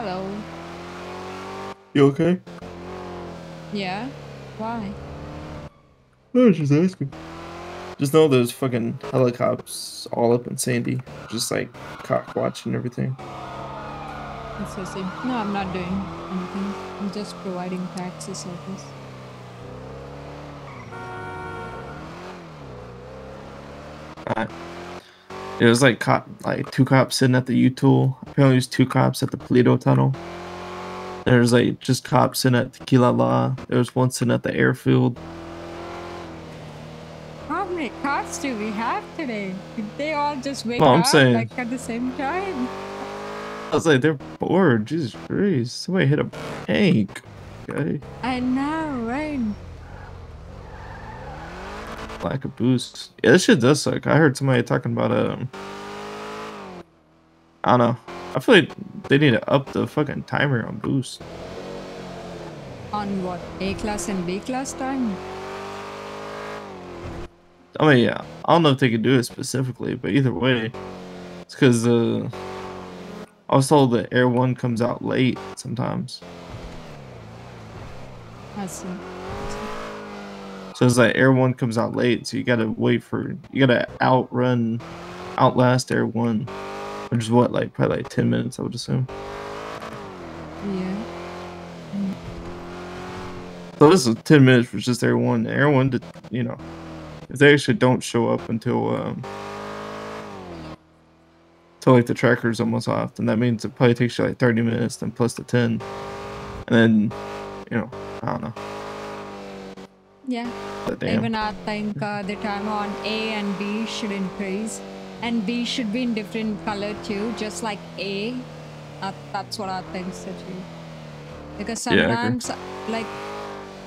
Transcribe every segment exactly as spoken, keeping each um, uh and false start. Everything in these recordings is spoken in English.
Hello. You okay? Yeah. Why? No, just asking. Just know there's fucking helicopters all up in Sandy, just like cock-watch and everything. That's so safe. No, I'm not doing anything. I'm just providing taxi service. Uh, it was like cop, like two cops sitting at the U-Tool. Apparently, there's two cops at the Polito Tunnel. There's like just cops sitting at Kilala. There was one sitting at the airfield. How many cops do we have today? Did they all just wake well, I'm up saying, like at the same time? I was like, they're bored. Jesus Christ! Somebody hit a bank. Okay. I know, right? Lack of boost. Yeah, this shit does suck. I heard somebody talking about um. I don't know. I feel like they need to up the fucking timer on boost. On what? A class and B class time? I mean, yeah, I don't know if they could do it specifically, but either way, it's because uh, I was told that Air One comes out late sometimes. I see. I see. So it's like Air One comes out late, so you gotta wait for, you gotta outrun, outlast Air One, which is what, like, probably like ten minutes, I would assume. Yeah. Mm. So this is ten minutes for just Air One. Air One did, you know. If they actually don't show up until um, until like the tracker's almost off, then that means it probably takes you like thirty minutes, then plus the ten, and then, you know, I don't know. Yeah. Even I think uh, the time on A and B should increase, and B should be in different color too, just like A. Uh, that's what I think, so too. Because sometimes, yeah, I like.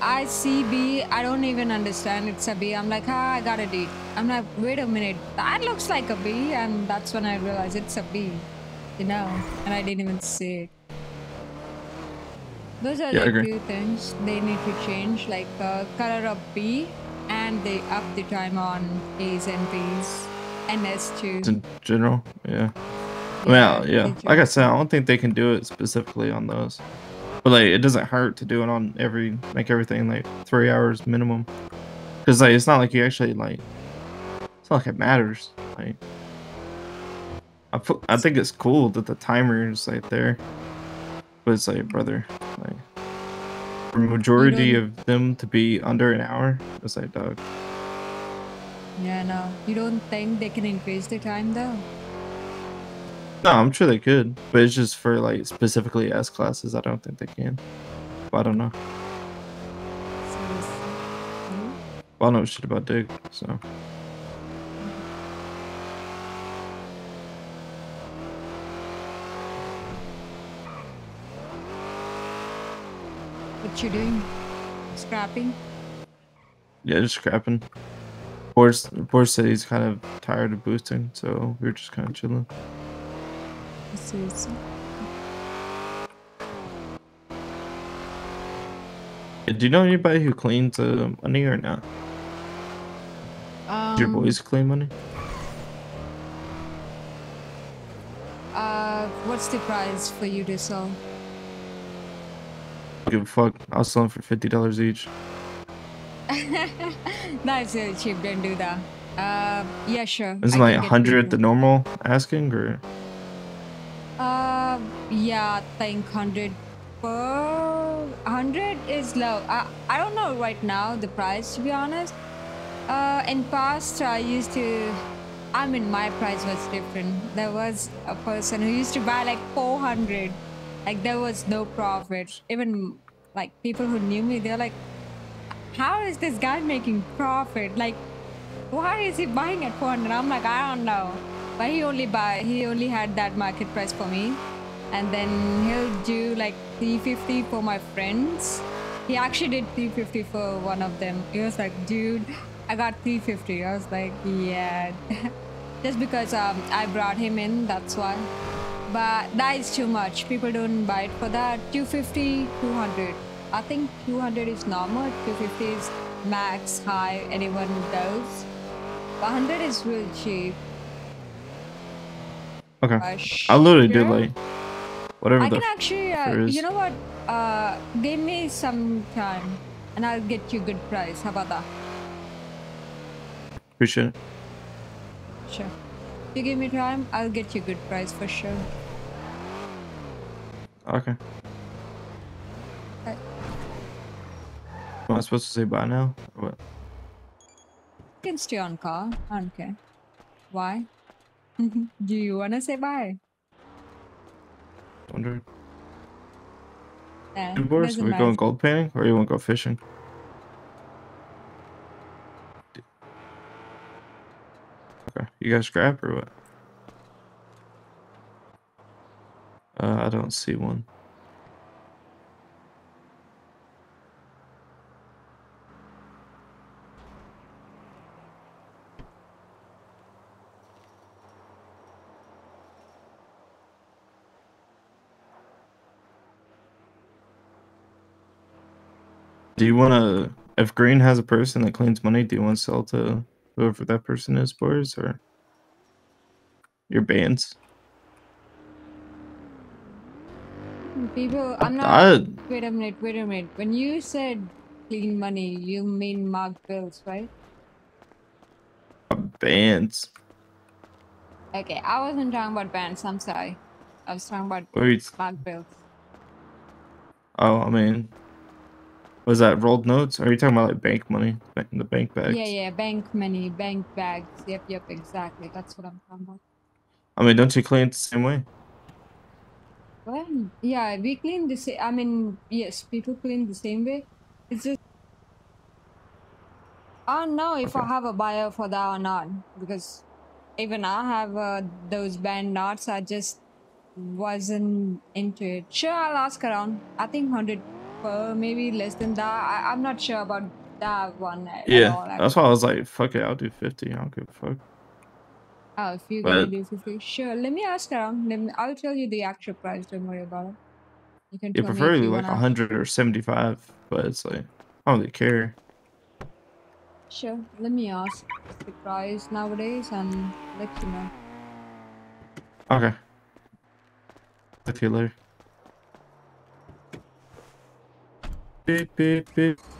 I see B, I don't even understand it's a B. I'm like, ah, I got a D. I'm like, wait a minute, that looks like a B, and that's when I realized it's a B, you know, and I didn't even see it. Those are yeah, the few things they need to change, like uh, color of B, and they up the time on A's and B's and S too. In general, yeah. Well, yeah, yeah. Like I said, I don't think they can do it specifically on those. But like, it doesn't hurt to do it on every, like everything, like three hours minimum. Cause like, it's not like you actually like, it's not like it matters. Like, I put, I think it's cool that the timer is like there, but it's like, brother, like, for majority of them to be under an hour, it's like, dog. Yeah, no, you don't think they can increase the time though? No, I'm sure they could, but it's just for like specifically S classes. I don't think they can. But I don't know. Hmm? Well, I don't know shit about Dig, so. What you doing? Scrapping? Yeah, just scrapping. Boris, Boris said he's kind of tired of boosting, so we were just kind of chilling. Do you know anybody who cleans uh, money or not? Um, Do your boys clean money? Uh, what's the price for you to sell? I don't give a fuck. I'll sell them for fifty dollars each. That's really cheap. Don't do that. Uh, yeah, sure. Is it like a hundred the normal asking or? Uh, yeah, I think one hundred per... one hundred is low. I, I don't know right now the price, to be honest. Uh, in past, I used to... I mean, my price was different. There was a person who used to buy like four hundred. Like, there was no profit. Even, like, people who knew me, they're like, how is this guy making profit? Like, why is he buying at four hundred? I'm like, I don't know. But he only buy, he only had that market price for me, and then he'll do like three fifty for my friends. He actually did three fifty for one of them. He was like, dude, I got three fifty. I was like, yeah. Just because um, I brought him in, that's why. But that is too much. People don't buy it for that. two fifty, two hundred. I think two hundred is normal. two fifty is max, high, anyone does. one hundred is real cheap. Okay, I literally did like whatever I the can actually, uh, you know what? Uh, give me some time, and I'll get you a good price. How about that? Appreciate it. Sure. You give me time, I'll get you a good price for sure. Okay. Right. Am I supposed to say bye now, or what? You can stay on call. I don't care. Why? Do you wanna say bye? Wondering. Yeah, we matter. Going gold painting, or you wanna go fishing? Okay, you guys scrap or what? Uh, I don't see one. Do you want to, if Green has a person that cleans money, do you want to sell to whoever that person is, boys, or your bands? People, I'm not, I, wait a minute, wait a minute. When you said clean money, you mean marked bills, right? Bands. Okay, I wasn't talking about bands, I'm sorry. I was talking about wait. marked bills. Oh, I mean... Was that rolled notes? Or are you talking about like bank money? The bank bags? Yeah, yeah, bank money, bank bags. Yep, yep, exactly. That's what I'm talking about. I mean, don't you clean it the same way? Well, yeah, we clean the same. I mean, yes, people clean the same way. It's just... I don't know if okay. I have a buyer for that or not. Because even I have uh, those band knots. I just wasn't into it. Sure, I'll ask around. I think one hundred... Uh, maybe less than that. I, I'm not sure about that one. At yeah, all, that's why I was like, fuck it, I'll do fifty. I don't give a fuck. Oh, if you're gonna do fifty, sure. Let me ask around. Let me, I'll tell you the actual price. Don't worry about it. You can. Yeah, preferably like a hundred or seventy-five, but it's like I don't really care. Sure. Let me ask the price nowadays and let you know. Okay. Talk to you later. Beep, beep, beep.